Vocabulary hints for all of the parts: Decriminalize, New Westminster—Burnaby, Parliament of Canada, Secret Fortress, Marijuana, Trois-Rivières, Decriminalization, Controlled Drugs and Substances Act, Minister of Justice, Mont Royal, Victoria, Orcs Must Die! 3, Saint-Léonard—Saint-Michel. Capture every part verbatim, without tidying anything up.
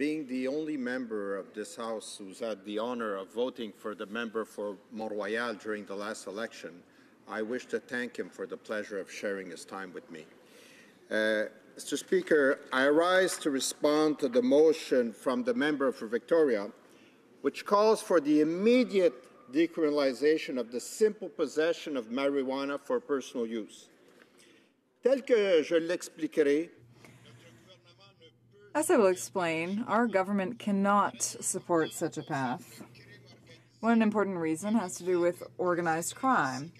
being the only member of this House who's had the honor of voting for the member for Mont Royal during the last election, I wish to thank him for the pleasure of sharing his time with me. Uh, Mister Speaker, I rise to respond to the motion from the member for Victoria, which calls for the immediate decriminalization of the simple possession of marijuana for personal use. Tel que je l'expliquerai, as I will explain, our government cannot support such a path. One important reason has to do with organized crime,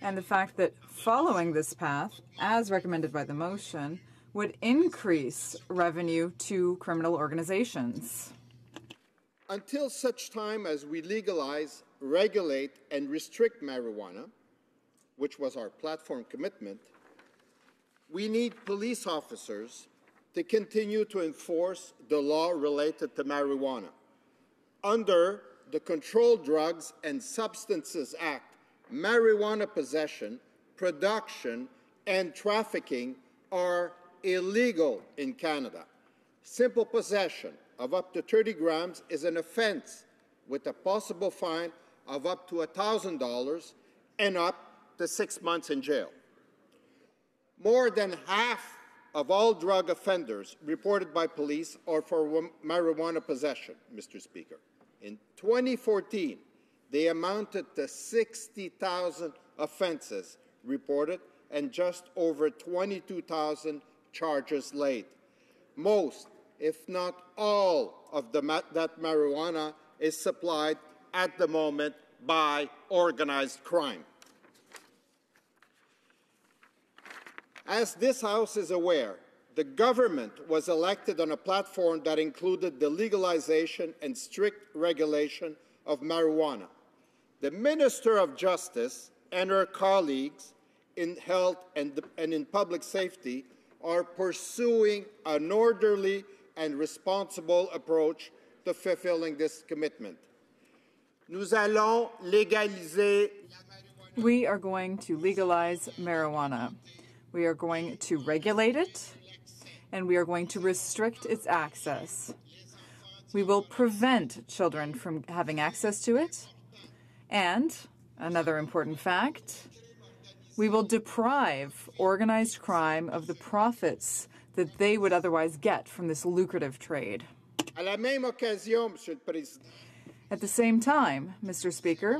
and the fact that following this path, as recommended by the motion, would increase revenue to criminal organizations. Until such time as we legalize, regulate, and restrict marijuana, which was our platform commitment, we need police officers to continue to enforce the law related to marijuana under the Controlled Drugs and Substances Act. Marijuana possession, production, and trafficking are illegal in Canada. Simple possession of up to thirty grams is an offense with a possible fine of up to one thousand dollars and up to six months in jail. More than half of all drug offenders reported by police are for marijuana possession, Mister Speaker. In twenty fourteen, they amounted to sixty thousand offenses reported and just over twenty-two thousand charges laid. Most, if not all, of the ma that marijuana is supplied at the moment by organized crime. As this House is aware, the government was elected on a platform that included the legalization and strict regulation of marijuana. The Minister of Justice and her colleagues in health and, and in public safety are pursuing an orderly and responsible approach to fulfilling this commitment. Nous allons légaliser. We are going to legalize marijuana. We are going to regulate it, and we are going to restrict its access. We will prevent children from having access to it. And another important fact, we will deprive organized crime of the profits that they would otherwise get from this lucrative trade. At the same time, Mister Speaker,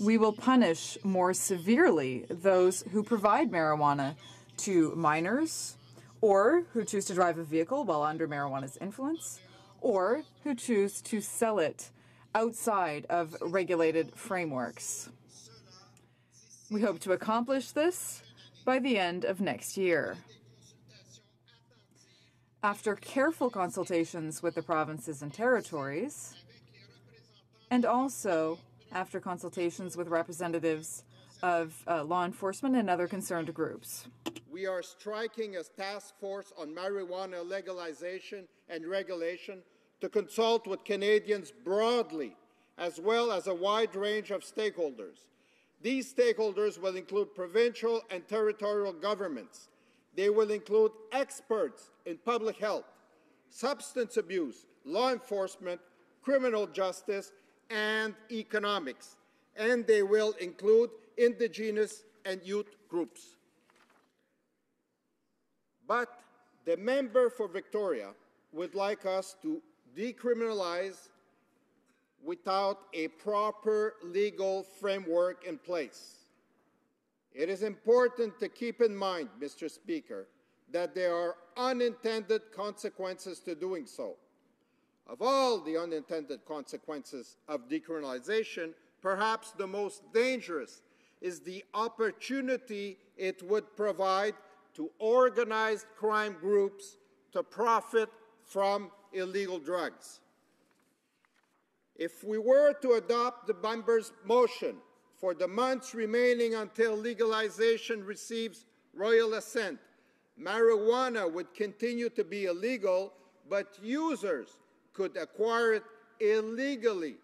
we will punish more severely those who provide marijuana to minors, or who choose to drive a vehicle while under marijuana's influence, or who choose to sell it outside of regulated frameworks. We hope to accomplish this by the end of next year. After careful consultations with the provinces and territories, and also after consultations with representatives of uh, law enforcement and other concerned groups. We are striking a task force on marijuana legalization and regulation to consult with Canadians broadly, as well as a wide range of stakeholders. These stakeholders will include provincial and territorial governments. They will include experts in public health, substance abuse, law enforcement, criminal justice, and economics, and they will include Indigenous and youth groups. But the member for Victoria would like us to decriminalize without a proper legal framework in place. It is important to keep in mind, Mister Speaker, that there are unintended consequences to doing so. Of all the unintended consequences of decriminalization, perhaps the most dangerous is the opportunity it would provide to organized crime groups to profit from illegal drugs. If we were to adopt the member's motion for the months remaining until legalization receives royal assent, marijuana would continue to be illegal, but users could acquire it illegally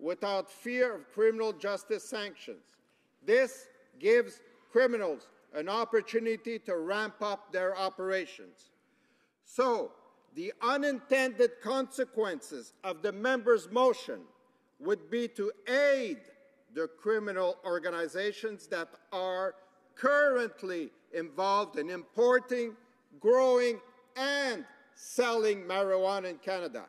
without fear of criminal justice sanctions. This gives criminals an opportunity to ramp up their operations. So, the unintended consequences of the member's motion would be to aid the criminal organizations that are currently involved in importing, growing, and selling marijuana in Canada.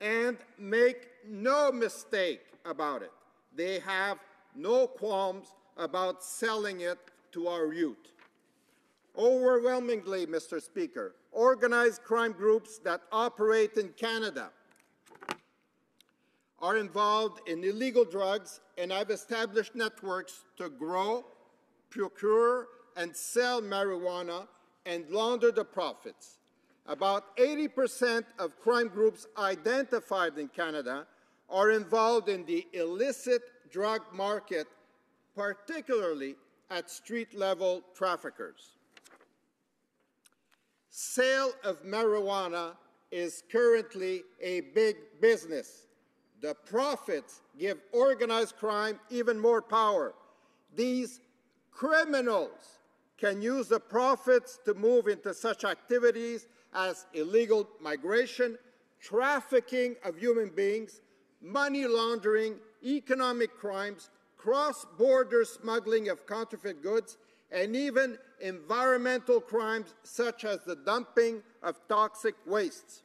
And make no mistake about it, they have no qualms about selling it to our youth. Overwhelmingly, Mister Speaker, organized crime groups that operate in Canada are involved in illegal drugs and have established networks to grow, procure, and sell marijuana and launder the profits. About eighty percent of crime groups identified in Canada are involved in the illicit drug market, particularly at street-level traffickers. Sale of marijuana is currently a big business. The profits give organized crime even more power. These criminals can use the profits to move into such activities as illegal migration, trafficking of human beings, money laundering, economic crimes, cross-border smuggling of counterfeit goods, and even environmental crimes such as the dumping of toxic wastes.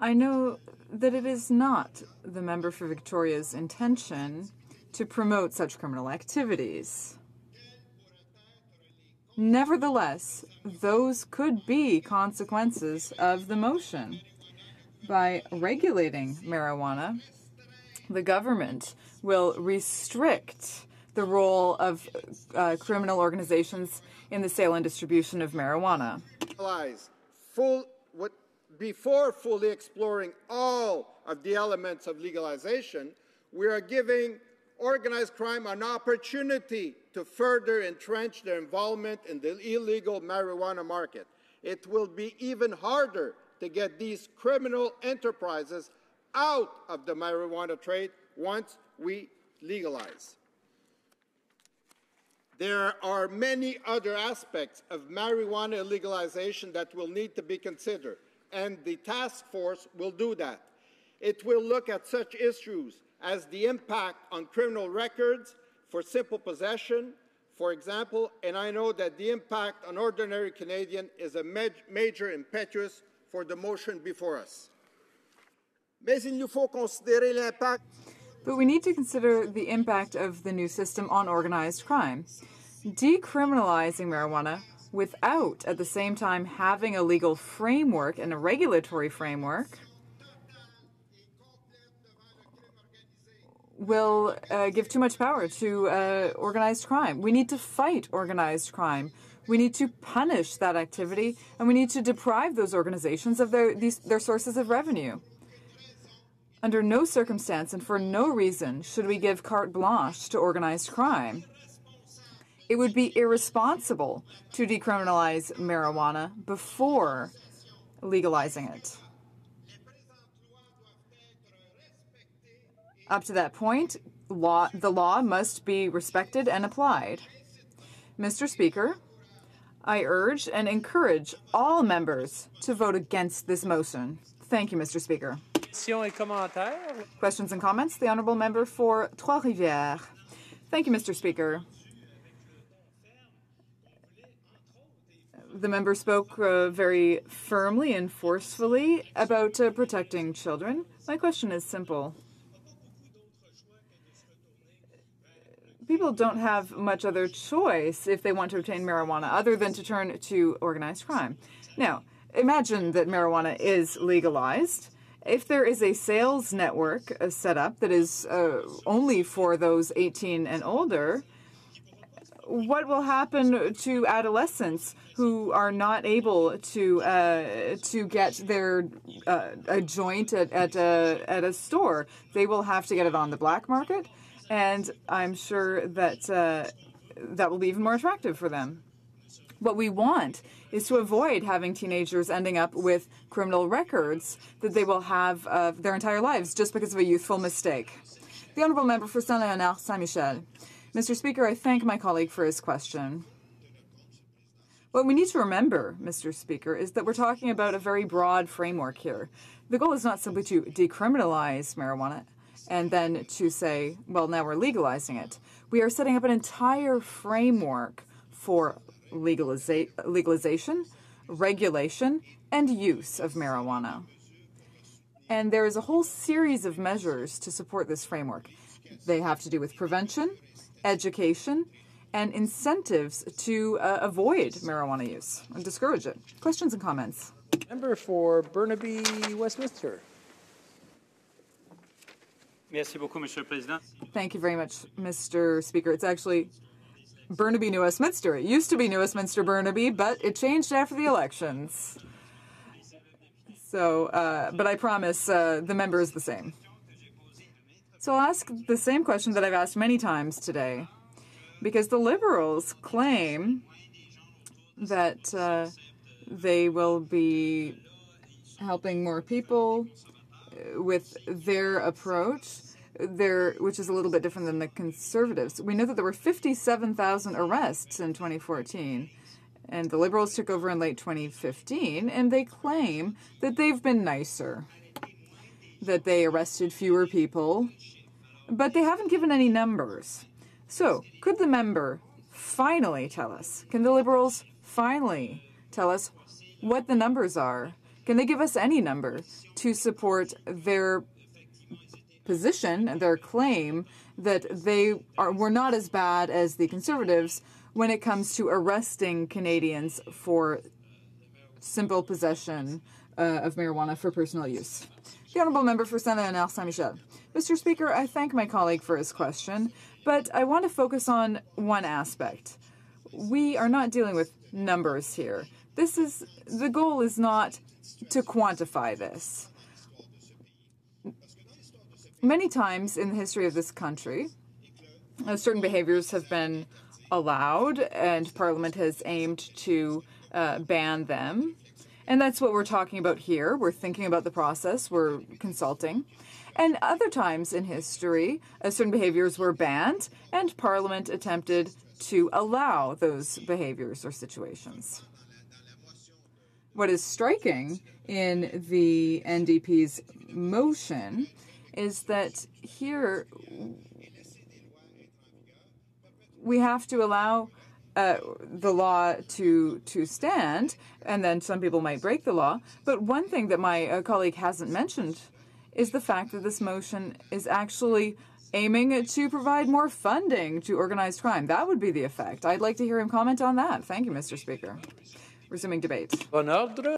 I know that it is not the member for Victoria's intention to promote such criminal activities. Nevertheless, those could be consequences of the motion. By regulating marijuana, the government will restrict the role of uh, criminal organizations in the sale and distribution of marijuana. Full, what, before fully exploring all of the elements of legalization, we are giving organized crime an opportunity to further entrench their involvement in the illegal marijuana market. It will be even harder to get these criminal enterprises out of the marijuana trade once we legalize. There are many other aspects of marijuana legalization that will need to be considered, and the task force will do that. It will look at such issues as the impact on criminal records for simple possession, for example, and I know that the impact on ordinary Canadians is a ma major impetus for the motion before us. But we need to consider the impact of the new system on organized crime. Decriminalizing marijuana without, at the same time, having a legal framework and a regulatory framework will uh, give too much power to uh, organized crime. We need to fight organized crime. We need to punish that activity, and we need to deprive those organizations of their, these, their sources of revenue. Under no circumstance and for no reason should we give carte blanche to organized crime. It would be irresponsible to decriminalize marijuana before legalizing it. Up to that point, law, the law must be respected and applied. Mister Speaker, I urge and encourage all members to vote against this motion. Thank you, Mister Speaker. Questions and comments? The Honourable Member for Trois-Rivières. Thank you, Mister Speaker. The member spoke uh, very firmly and forcefully about uh, protecting children. My question is simple. People don't have much other choice if they want to obtain marijuana other than to turn to organized crime. Now, imagine that marijuana is legalized. If there is a sales network uh, set up that is uh, only for those eighteen and older, what will happen to adolescents who are not able to uh, to get their uh, a joint at, at, a, at a store? They will have to get it on the black market. And I'm sure that uh, that will be even more attractive for them. What we want is to avoid having teenagers ending up with criminal records that they will have uh, their entire lives just because of a youthful mistake. The Honourable Member for Saint-Léonard—Saint-Michel. Mister Speaker, I thank my colleague for his question. What we need to remember, Mister Speaker, is that we're talking about a very broad framework here. The goal is not simply to decriminalize marijuana and then to say, well, now we're legalizing it. We are setting up an entire framework for legaliza- legalization, regulation, and use of marijuana. And there is a whole series of measures to support this framework. They have to do with prevention, education, and incentives to uh, avoid marijuana use and discourage it. Questions and comments? Member for Burnaby, Westminster. Merci beaucoup, Monsieur le Président. Thank you very much, Mister Speaker. It's actually Burnaby, New Westminster. It used to be New Westminster—Burnaby, but it changed after the elections. So, uh, but I promise uh, the member is the same. So I'll ask the same question that I've asked many times today. Because the Liberals claim that uh, they will be helping more people with their approach, their, which is a little bit different than the Conservatives. We know that there were fifty-seven thousand arrests in twenty fourteen, and the Liberals took over in late twenty fifteen, and they claim that they've been nicer, that they arrested fewer people, but they haven't given any numbers. So, could the member finally tell us, can the Liberals finally tell us what the numbers are? Can they give us any number to support their position, their claim that they are, were not as bad as the Conservatives when it comes to arresting Canadians for simple possession uh, of marijuana for personal use? The Honourable Member for Saint-Léonard—Saint-Michel. Mister Speaker, I thank my colleague for his question, but I want to focus on one aspect. We are not dealing with numbers here. This is, the goal is not to quantify this. Many times in the history of this country, uh, certain behaviors have been allowed and Parliament has aimed to uh, ban them. And that's what we're talking about here. We're thinking about the process. We're consulting. And other times in history, uh, certain behaviors were banned, and Parliament attempted to allow those behaviors or situations. What is striking in the N D P's motion is that here we have to allow Uh, the law to to stand, and then some people might break the law. But one thing that my uh, colleague hasn't mentioned is the fact that this motion is actually aiming to provide more funding to organized crime. That would be the effect. I'd like to hear him comment on that. Thank you, Mister Speaker. Resuming debate.